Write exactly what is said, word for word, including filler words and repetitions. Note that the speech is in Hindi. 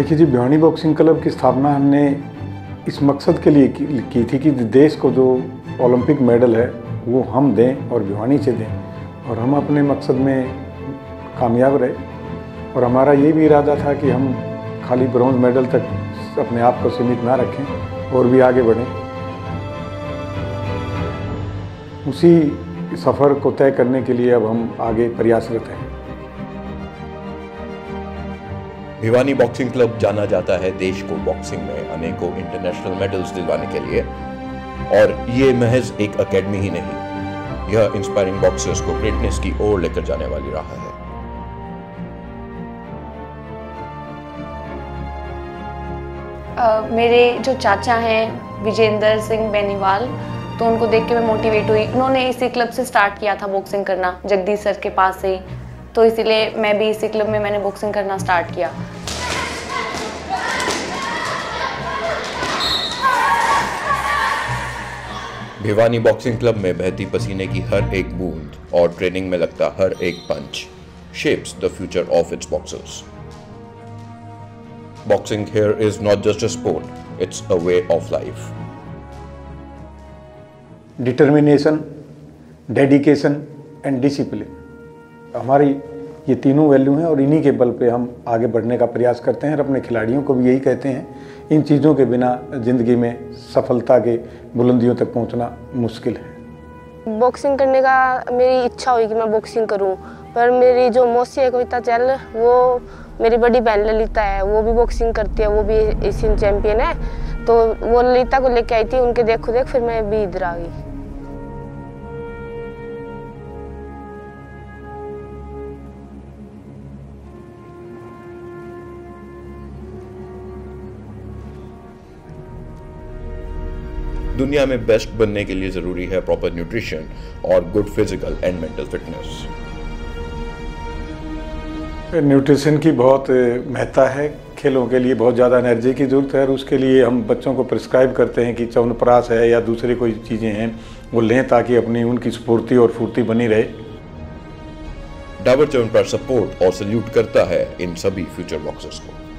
देखिए जी, भिवानी बॉक्सिंग क्लब की स्थापना हमने इस मकसद के लिए की थी कि देश को जो ओलंपिक मेडल है वो हम दें और भिवानी से दें, और हम अपने मकसद में कामयाब रहे। और हमारा ये भी इरादा था कि हम खाली ब्रॉन्ज मेडल तक अपने आप को सीमित ना रखें और भी आगे बढ़ें। उसी सफ़र को तय करने के लिए अब हम आगे प्रयासरत हैं। भिवानी बॉक्सिंग क्लब जाना जाता है देश को बॉक्सिंग में अनेकों इंटरनेशनल मेडल्स दिलवाने के लिए, और ये महज एक एकेडमी ही नहीं, यह इंस्पायरिंग बॉक्सर्स को ग्रेटनेस की ओर लेकर जाने वाली राह है। uh, मेरे जो चाचा हैं विजेंदर सिंह बेनीवाल, तो उनको देख के मैं मोटिवेट हुई। उन्होंने इसी क्लब से स्टार्ट किया था बॉक्सिंग करना, जगदीप सर के पास से, तो इसीलिए मैं भी इसी क्लब में मैंने बॉक्सिंग करना स्टार्ट किया। भिवानी बॉक्सिंग क्लब में बहती पसीने की हर एक बूंद और ट्रेनिंग में लगता हर एक punch shapes the future of its boxers. Boxing here is not just a sport, it's a way of life. Determination, dedication and discipline, हमारी ये तीनों वैल्यू हैं और इन्हीं के बल पे हम आगे बढ़ने का प्रयास करते हैं। और अपने खिलाड़ियों को भी यही कहते हैं, इन चीज़ों के बिना ज़िंदगी में सफलता के बुलंदियों तक पहुंचना मुश्किल है। बॉक्सिंग करने का मेरी इच्छा हुई कि मैं बॉक्सिंग करूं, पर मेरी जो मौसी है कविता चैल, वो मेरी बड़ी बहन ललिता है, वो भी बॉक्सिंग करती है, वो भी एशियन चैम्पियन है, तो वो ललिता को लेके आई थी, उनके देखो देख फिर मैं भी इधर आ गई। दुनिया में बेस्ट बनने के लिए जरूरी है प्रॉपर न्यूट्रिशन और good physical and mental fitness. Nutrition की बहुत महत्ता है, खेलों के लिए बहुत ज़्यादा एनर्जी की जरूरत है, और उसके लिए हम बच्चों को प्रिस्क्राइब करते हैं कि च्यवनप्राश है या दूसरी कोई चीज़ें हैं वो लें, ताकि अपनी उनकी स्फूर्ति और फुर्ती बनी रहे। डाबर च्यवनप्राश सपोर्ट और सल्यूट करता है इन सभी फ्यूचर बॉक्सर्स को।